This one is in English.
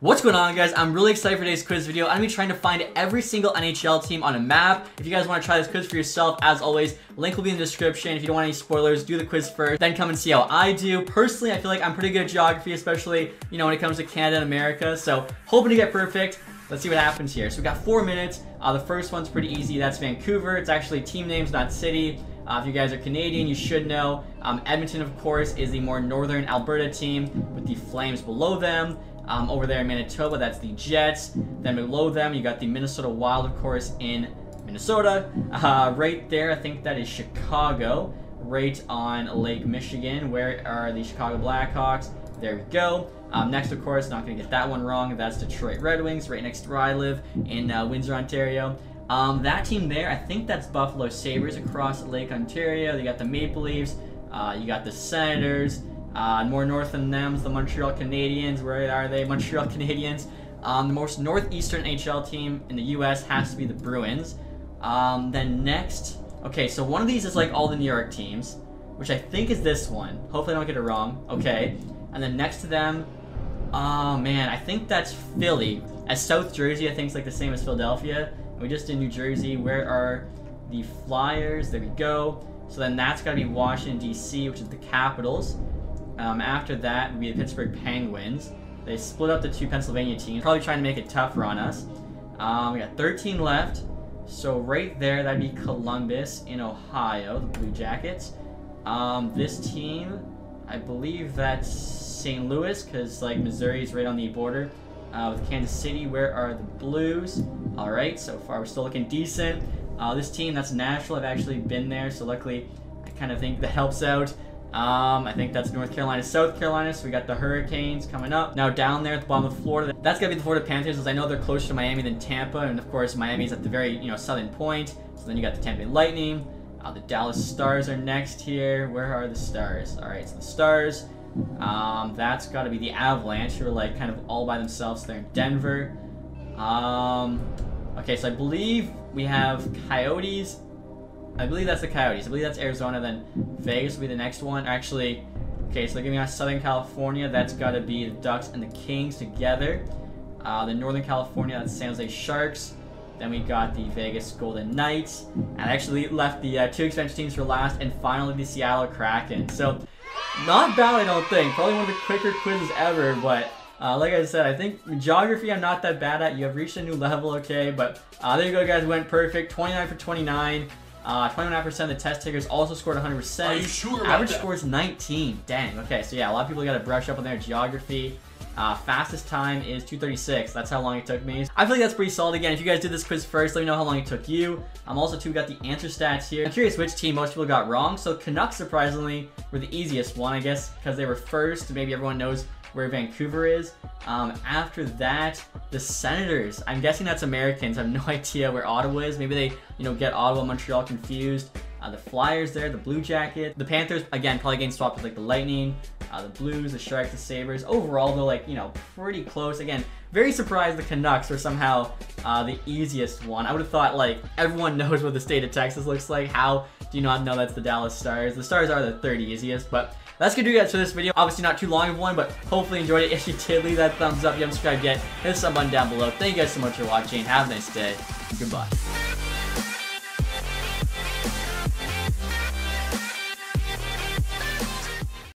What's going on, guys? I'm really excited for today's quiz video. I'm going to be trying to find every single NHL team on a map. If you guys want to try this quiz for yourself, as always, link will be in the description. If you don't want any spoilers, do the quiz first, then come and see how I do. Personally, I feel like I'm pretty good at geography, especially, you know, when it comes to Canada and America. So, hoping to get perfect. Let's see what happens here. So, we've got 4 minutes. The first one's pretty easy. That's Vancouver. It's actually team names, not city. If you guys are Canadian, you should know. Edmonton, of course, is the more northern Alberta team with the Flames below them. Over there in Manitoba, that's the Jets. Then below them, you got the Minnesota Wild, of course, in Minnesota. Right there, I think that is Chicago, right on Lake Michigan. Where are the Chicago Blackhawks? There we go. Next, of course, not going to get that one wrong. That's Detroit Red Wings, right next to where I live in Windsor, Ontario. That team there, I think that's Buffalo Sabres across Lake Ontario. You got the Maple Leafs. You got the Senators. More north than them's the Montreal Canadiens. Where are they? Montreal Canadiens. The most northeastern NHL team in the U.S. has to be the Bruins. Then next, okay, so one of these is like all the New York teams, which I think is this one. Hopefully I don't get it wrong. Okay, and then next to them, oh man, I think that's Philly. As South Jersey, I think it's like the same as Philadelphia. We just did New Jersey. Where are the Flyers? There we go. So then that's got to be Washington, D.C., which is the Capitals. After that would be the Pittsburgh Penguins. They split up the two Pennsylvania teams, probably trying to make it tougher on us. We got 13 left, so right there that'd be Columbus in Ohio, the Blue Jackets. This team, I believe that's St. Louis, because like Missouri is right on the border with Kansas City. Where are the Blues? All right, so far we're still looking decent. This team, that's Nashville. I've actually been there, so luckily I kind of think that helps out. I think that's North Carolina, South Carolina, so we got the Hurricanes coming up. Now down there at the bottom of Florida, that's going to be the Florida Panthers, as I know they're closer to Miami than Tampa, and of course Miami's at the very, you know, southern point, so then you got the Tampa Bay Lightning. The Dallas Stars are next here. Where are the Stars? Alright, so the Stars, that's got to be the Avalanche, who are like kind of all by themselves there in Denver. Okay, so I believe we have Coyotes. I believe that's the Coyotes. I believe that's Arizona, then Vegas will be the next one. Actually, okay, so they're giving us Southern California. That's got to be the Ducks and the Kings together. Then Northern California, that's San Jose Sharks. Then we got the Vegas Golden Knights. And I actually left the two expansion teams for last, and finally the Seattle Kraken. So, not bad, I don't think. Probably one of the quicker quizzes ever, but... like I said, I think geography I'm not that bad at. You have reached a new level, okay? But there you go, guys. Went perfect. 29 for 29. 29% of the test takers also scored 100%. Are you sure about average that? Score is 19. Dang. Okay, so yeah, a lot of people got to brush up on their geography. Fastest time is 2:36. That's how long it took me. I feel like that's pretty solid. Again, if you guys did this quiz first, let me know how long it took you. I'm also too got the answer stats here. I'm curious which team most people got wrong. So Canucks, surprisingly, were the easiest one, I guess, because they were first. Maybe everyone knows where Vancouver is. After that, the Senators. I'm guessing that's Americans. I have no idea where Ottawa is. Maybe they, you know, get Ottawa and Montreal confused. The Flyers there, the Blue Jackets. The Panthers, again, probably getting swapped with like the Lightning, the Blues, the Sharks, the Sabres. Overall, though, like, you know, pretty close. Again, very surprised the Canucks were somehow the easiest one. I would have thought, like, everyone knows what the state of Texas looks like. How do you not know that's the Dallas Stars? The Stars are the third easiest, but... that's gonna do it, guys, for this video. Obviously not too long of one, but hopefully you enjoyed it. If you did, leave that thumbs up. If you haven't subscribed yet, hit the sub button down below. Thank you guys so much for watching. Have a nice day. Goodbye.